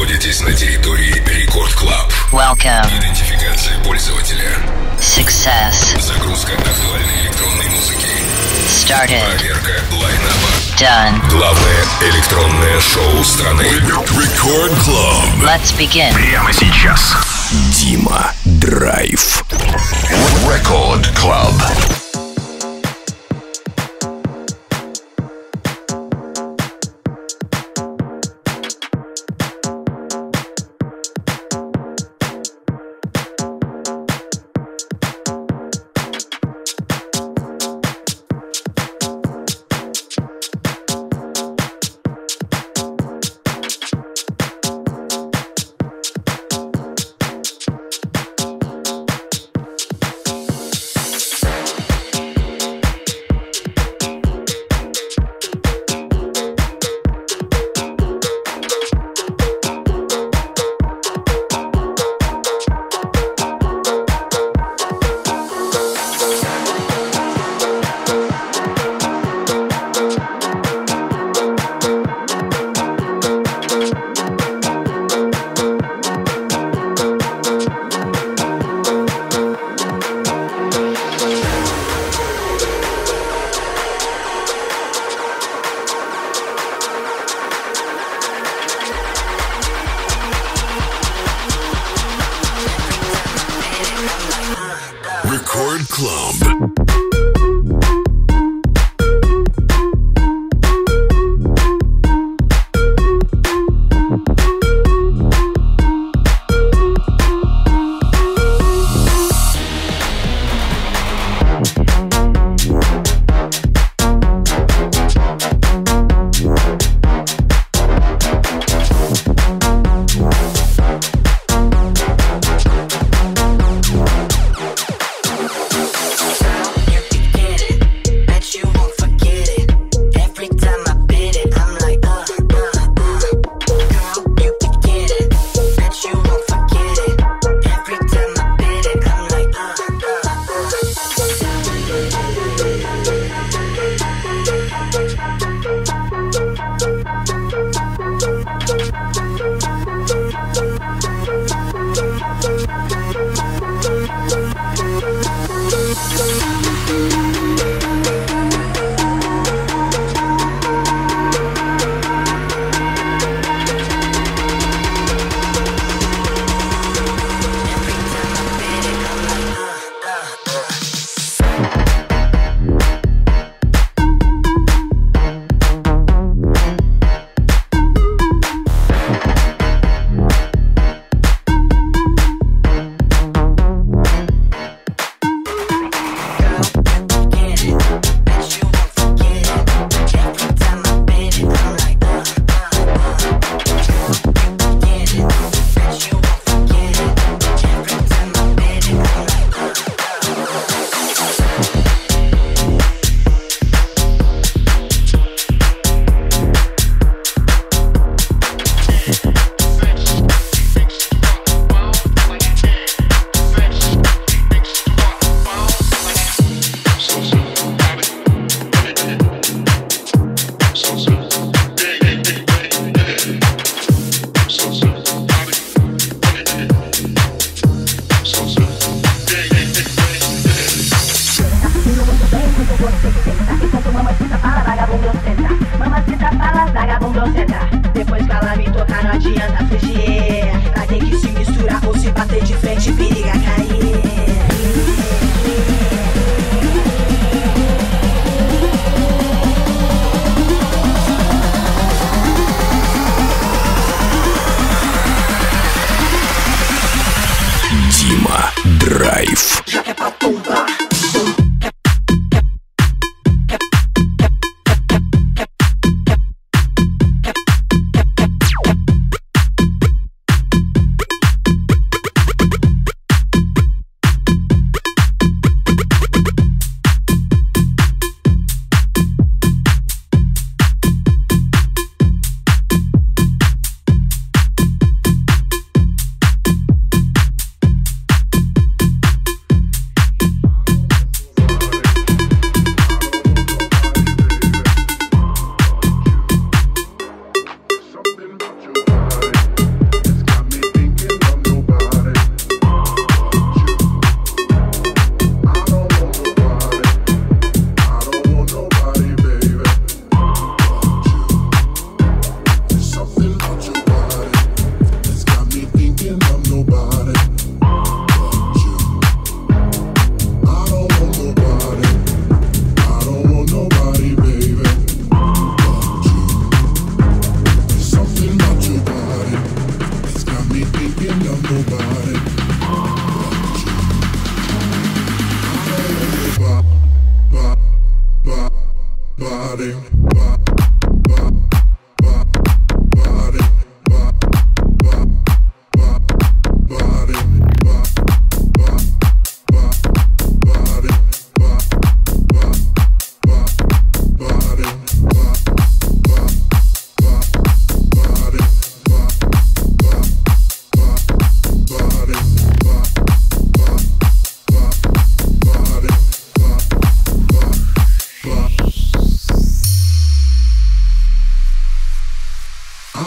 находитесь на территории Record Club. Welcome. Идентификация пользователя. Success. Загрузка актуальной электронной музыки. Started. Проверка лайнапа. Done. Главное электронное шоу страны. Record Club. Let's begin. Прямо сейчас. Дима Драйв. Record Club.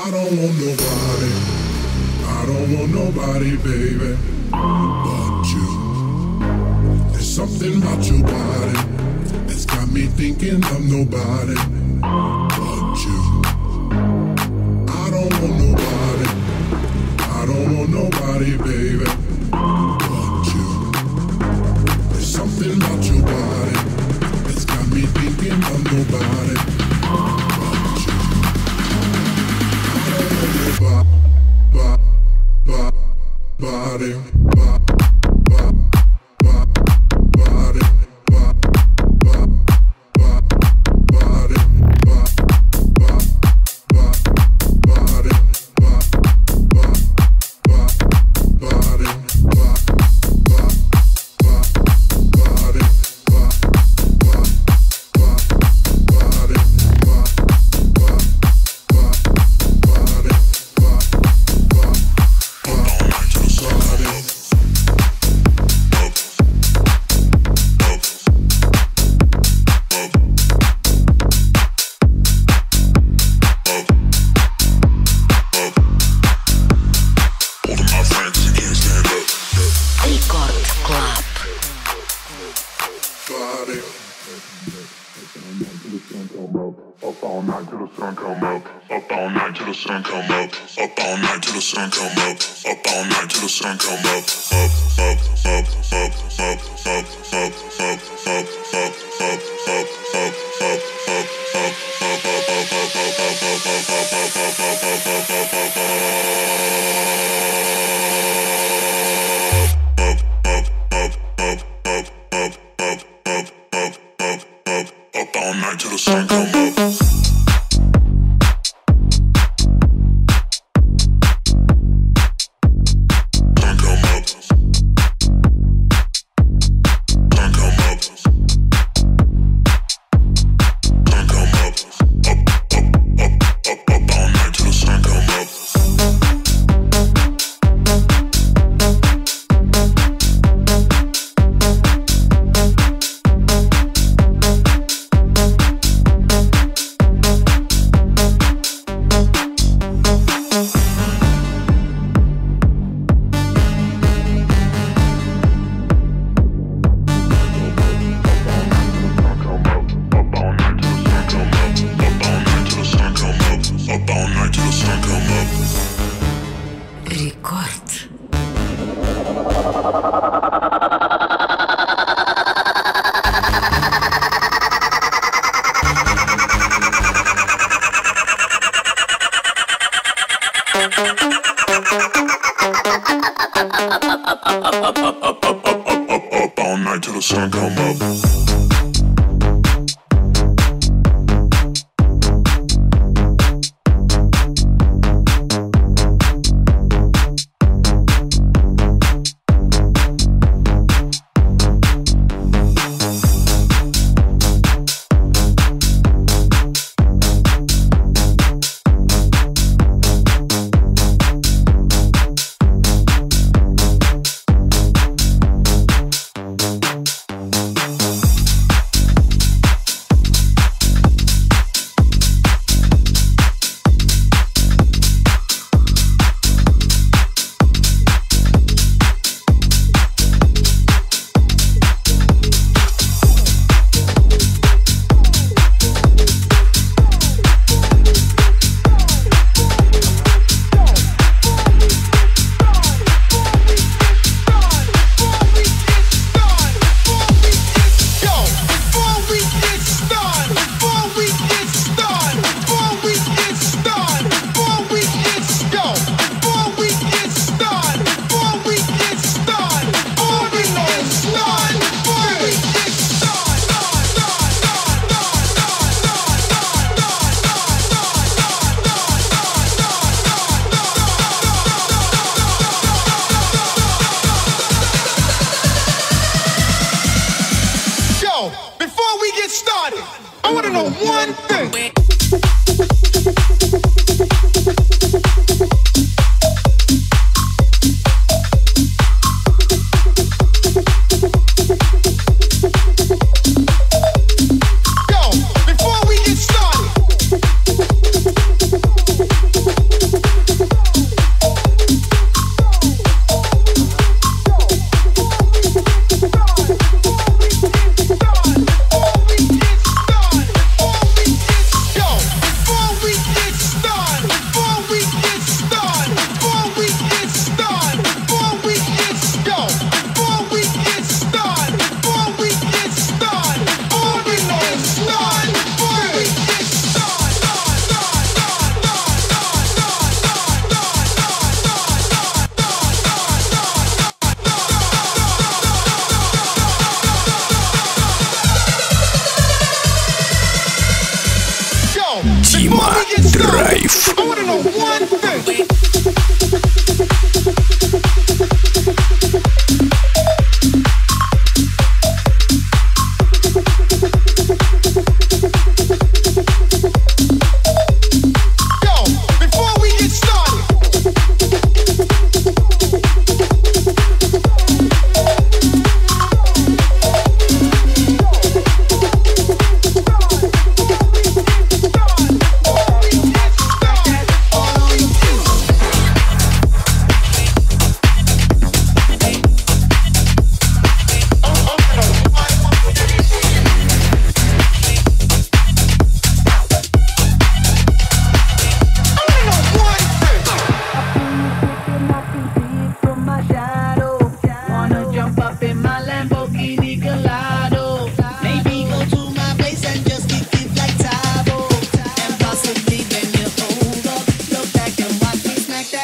I don't want nobody, I don't want nobody, baby, but you. There's something about your body that's got me thinking I'm nobody, but you. I don't want nobody, I don't want nobody, baby, but you. There's something about your body that's got me thinking I'm nobody. Body,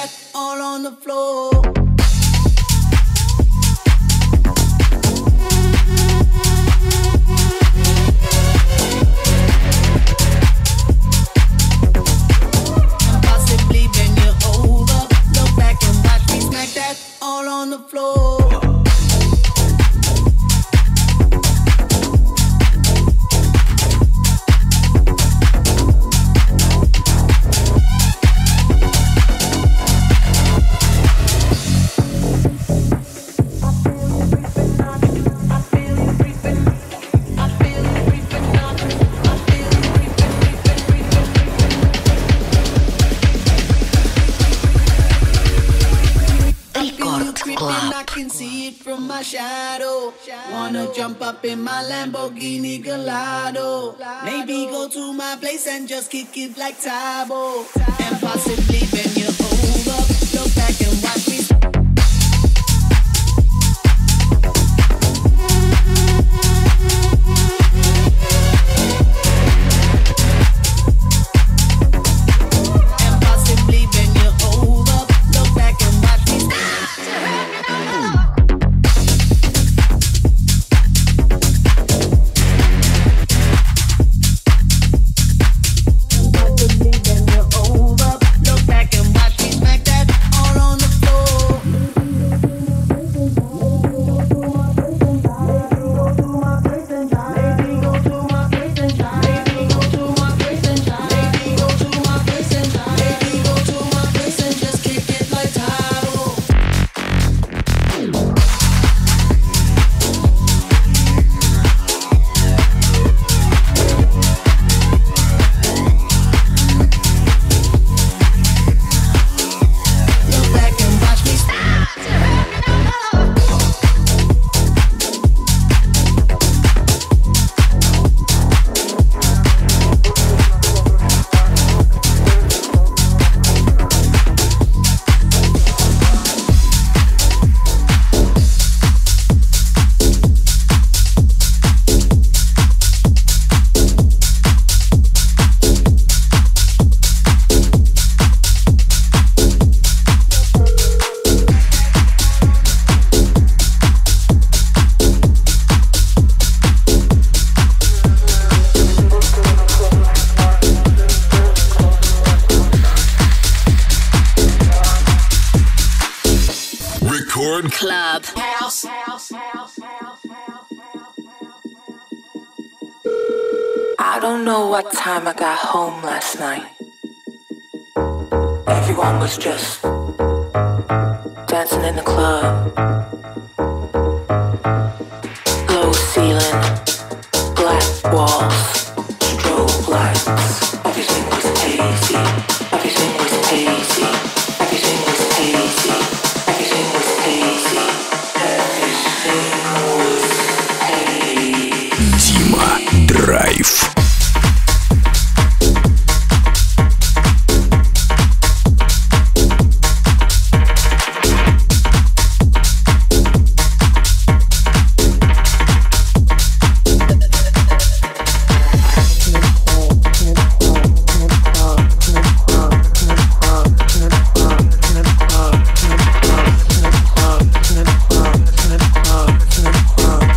back all on the floor. Possibly bend you over, look back and watch me smack that all on the floor. Shadow. Wanna jump up in my Lamborghini Gallardo. Maybe go to my place and just kick it like Tybo. And possibly bend you over, look back and watch me. And possibly bend you over, look back and watch me. What time I got home last night. Everyone was just dancing in the club. Low ceiling, black walls, strobe lights. Everything was hazy. Everything was hazy. Everything was hazy. Everything was hazy. Everything was hazy. Дима Драйв.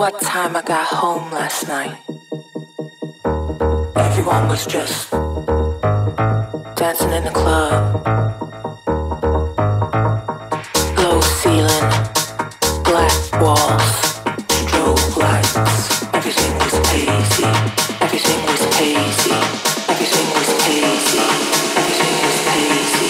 What time I got home last night. Everyone was just dancing in the club. Low ceiling, black walls, strobe lights. Everything was hazy. Everything was hazy. Everything was hazy. Everything was hazy. Everything was hazy.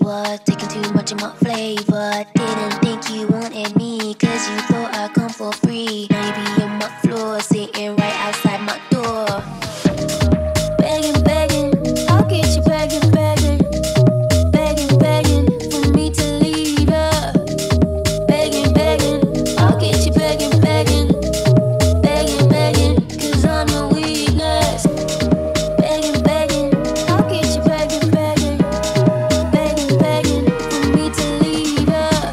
was taking too much of my flavor. Didn't think you wanted me, cause you thought I'd come for free. Now you be on my floor, sitting right outside my door. Begging, begging, I'll get you begging, begging. Begging, begging for me to leave her. Begging, begging, I'll get you begging, begging. Begging, begging, cause I'm your weakness. Begging, begging, I'll get you begging, begging. Begging, begging for me to leave her.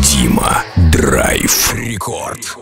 Дима Драйв Рекорд.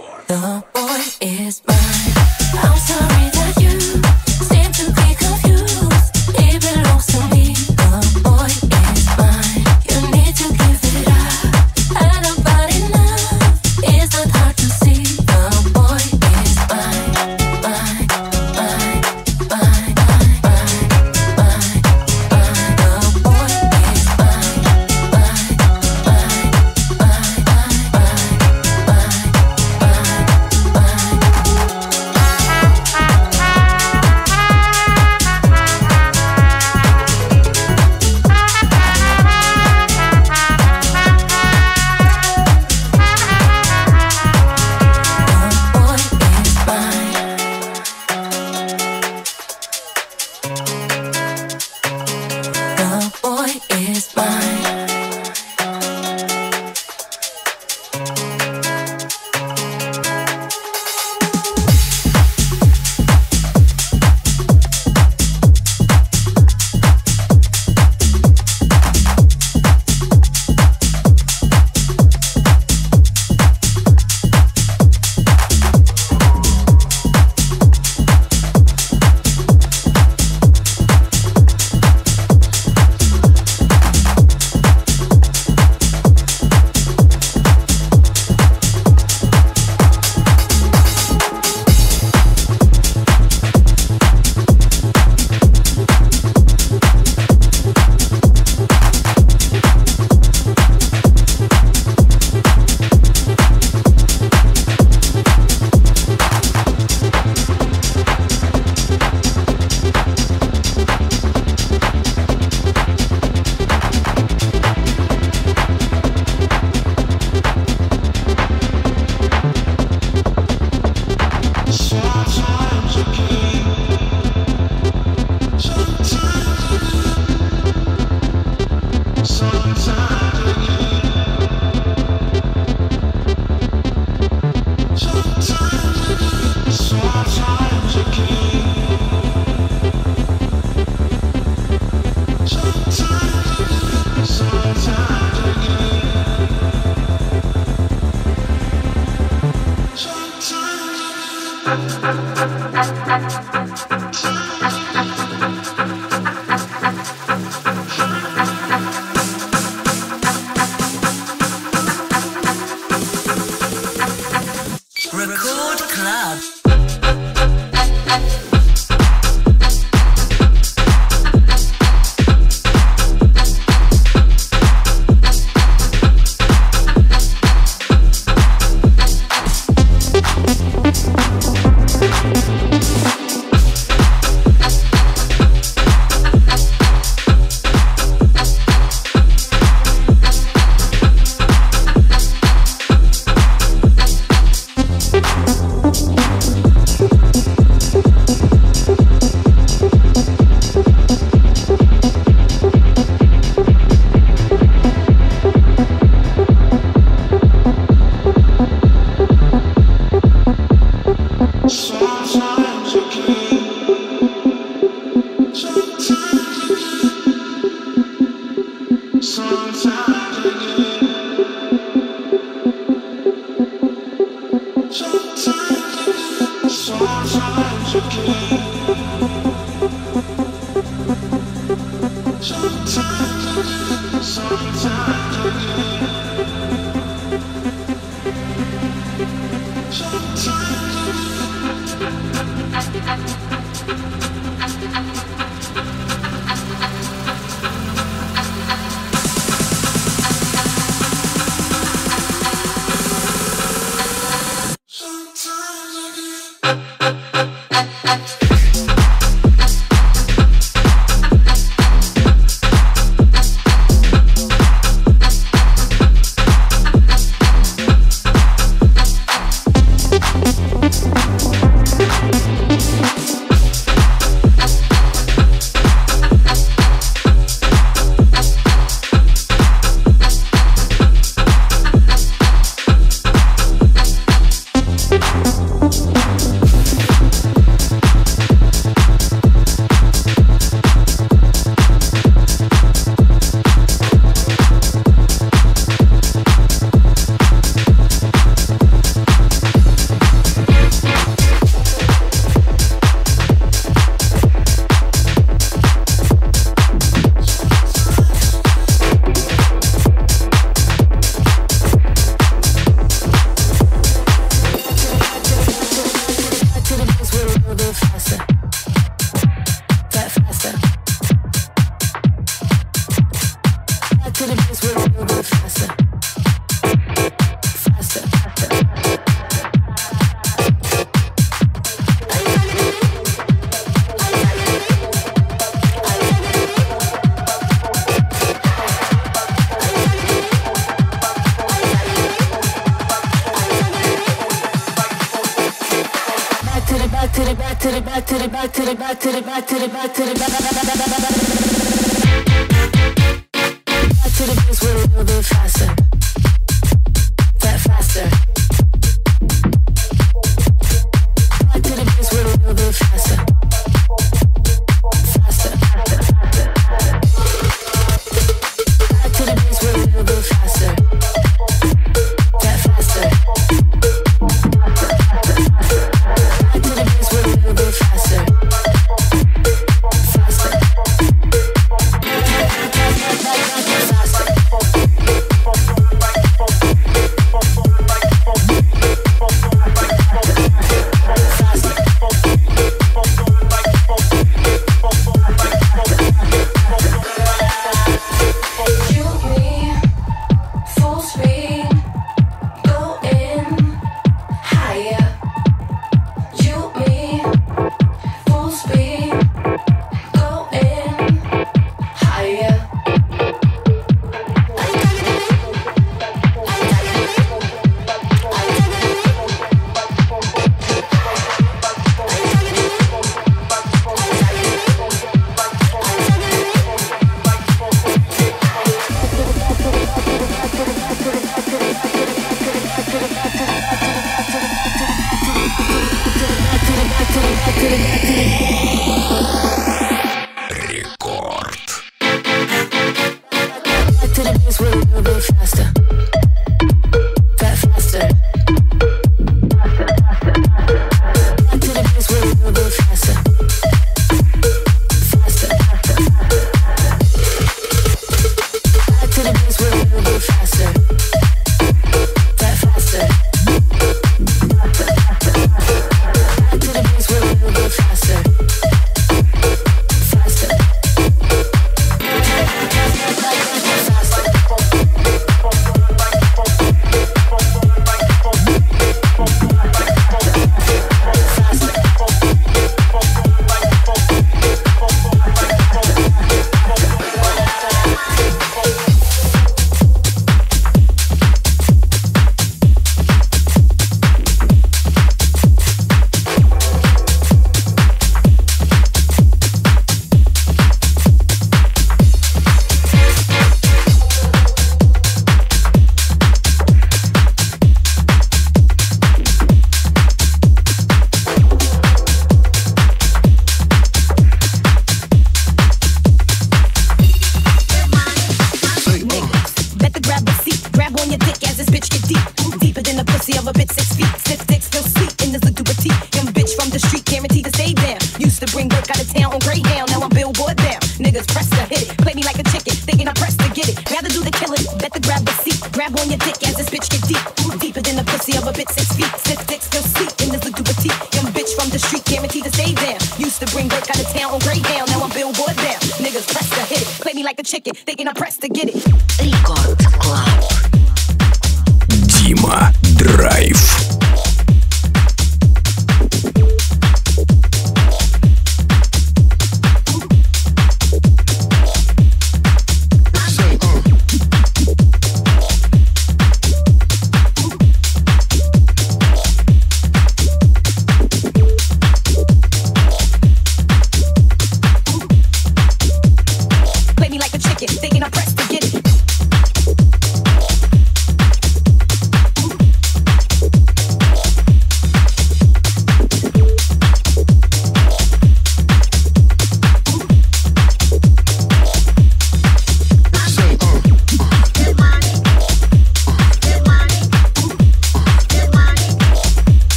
to the back, to the back, to the back, to the back, to the back, to the back, back to the bass with a little bit faster, that faster. Back to the bass with a little bit faster, faster, faster, faster. Back to the bass with a little bit faster.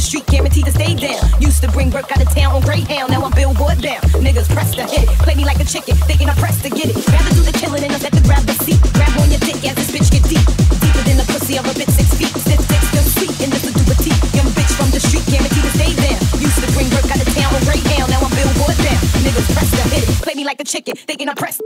the street, guaranteed to stay down. Used to bring work out of town on Greyhound, now I'm billboard bound. Niggas press to hit it, play me like a chicken, thinking I press to get it. Rather do the killing and I'm set to grab the seat. Grab on your dick as this bitch get deep. Deeper than the pussy of a bitch 6 feet. Stiff dick still sweet and this is do a teeth. Young bitch from the street, guaranteed to stay down. Used to bring work out of town on Greyhound, now I'm billboard bound. Niggas press to hit it, play me like a chicken, thinking I press.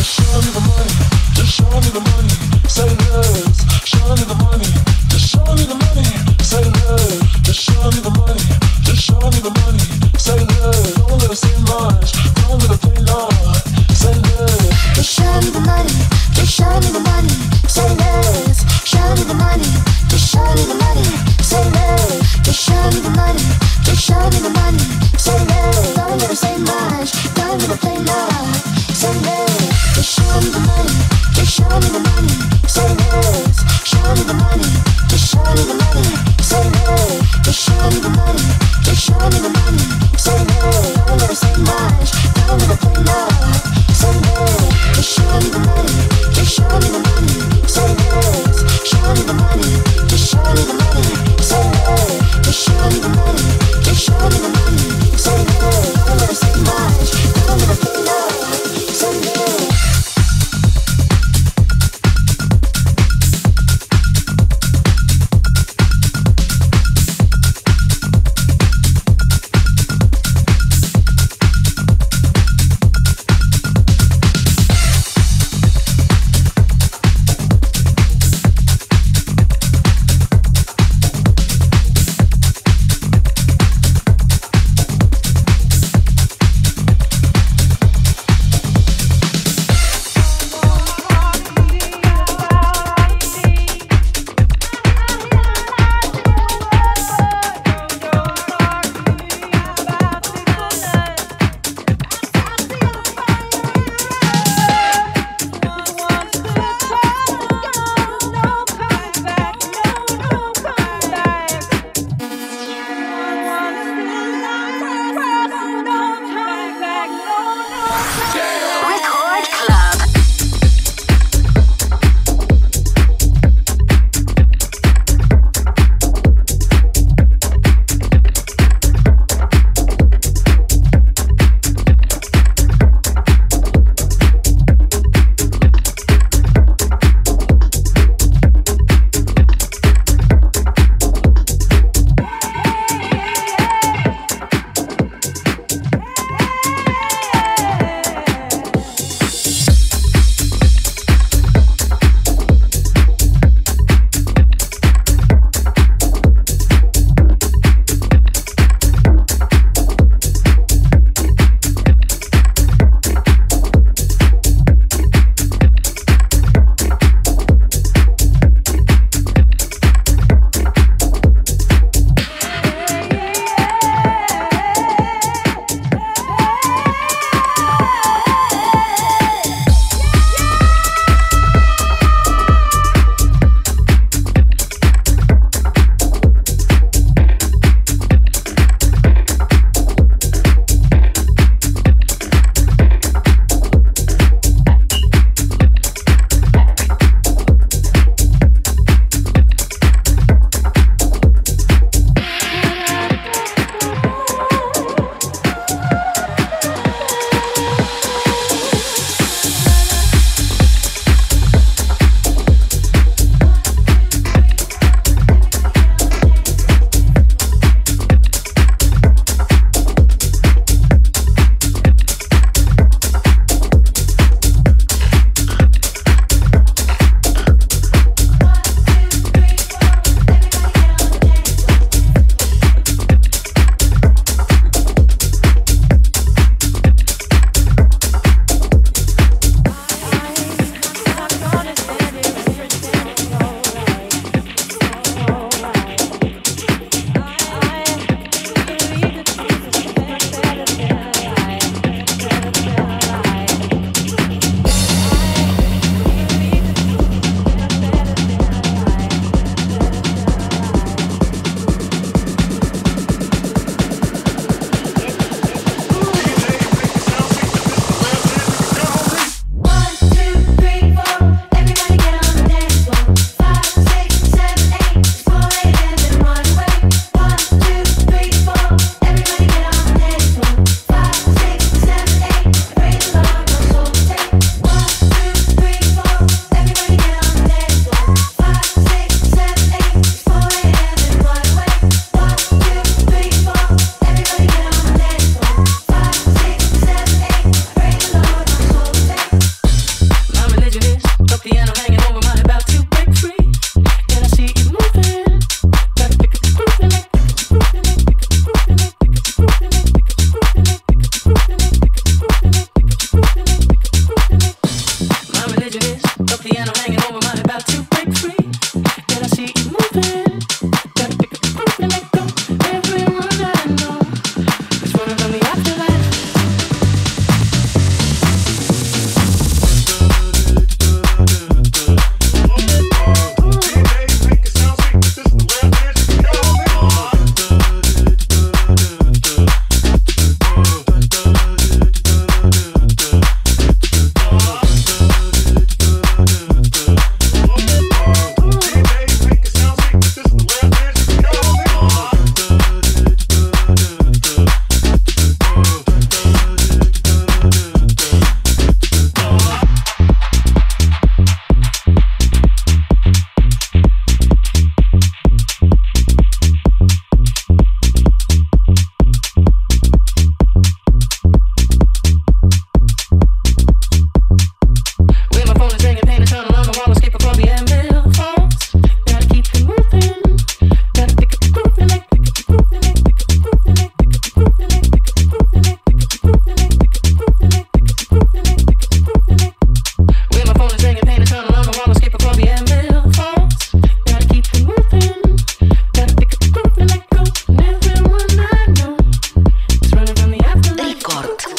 Show me the money, say no, don't ever say much, don't ever play much.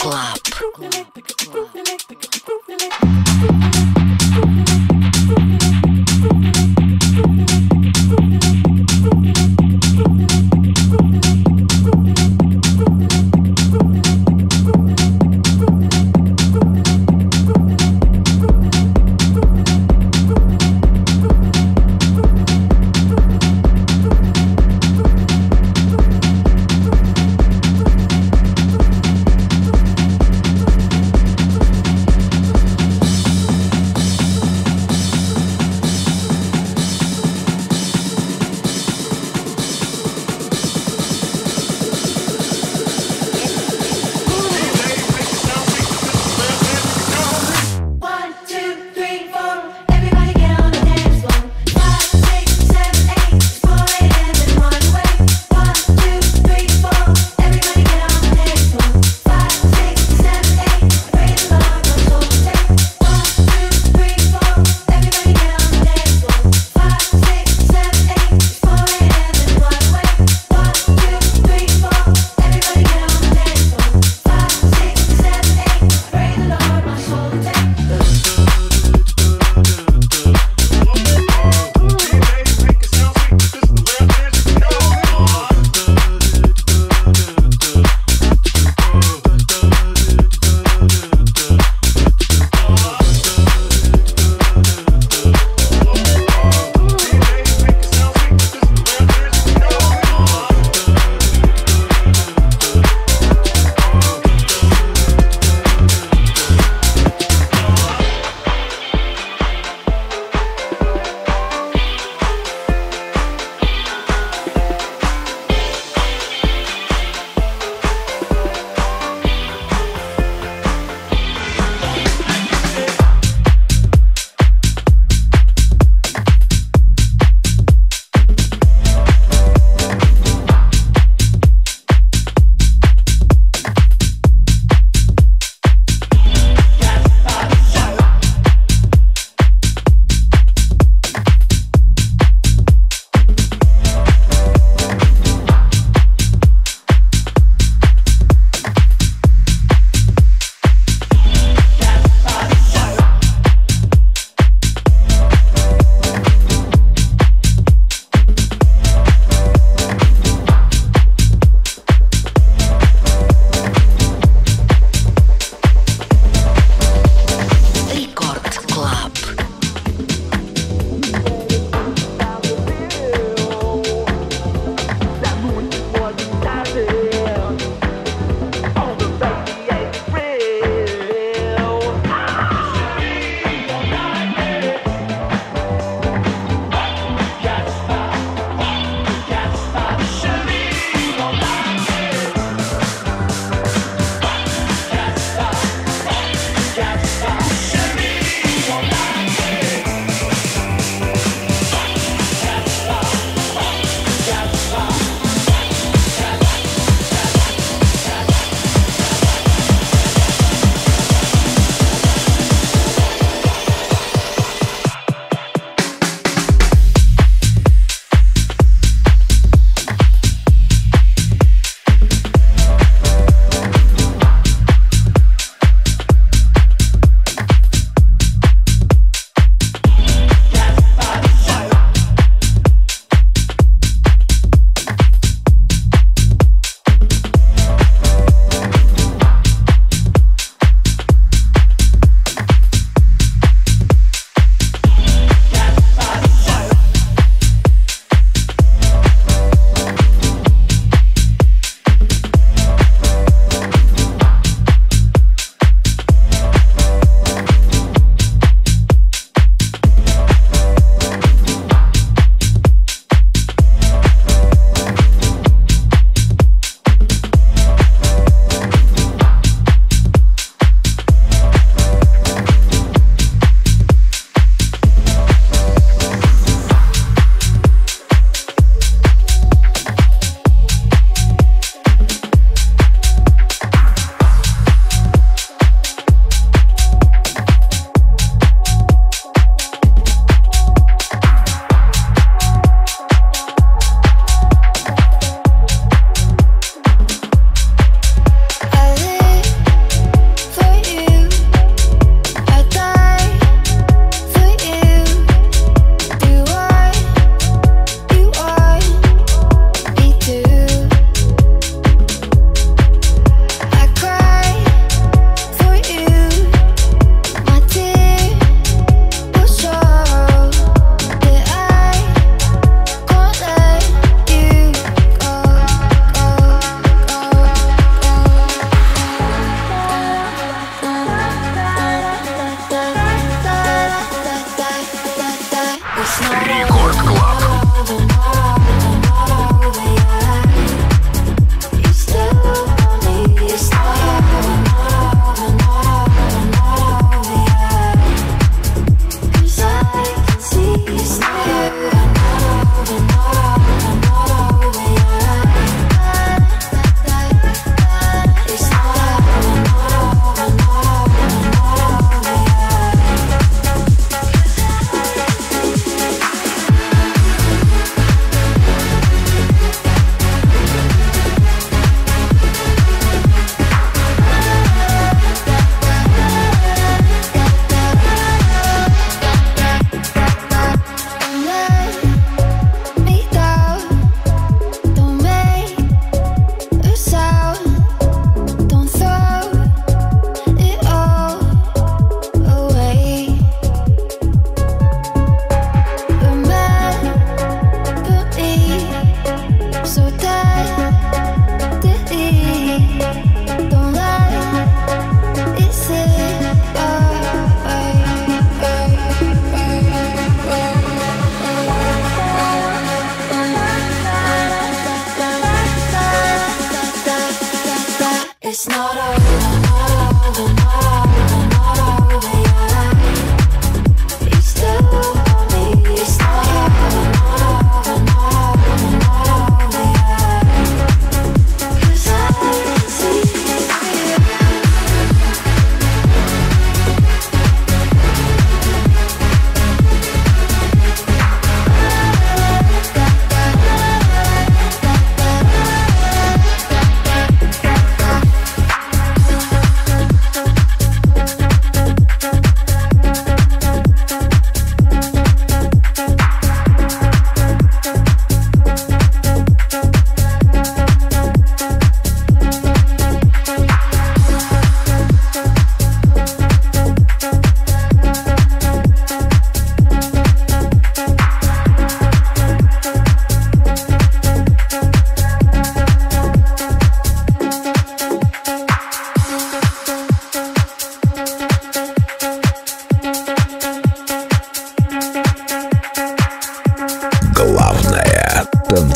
Club.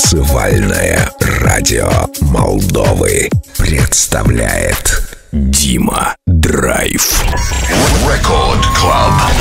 Танцевальное радио Молдовы представляет Дима Драйв. Record Club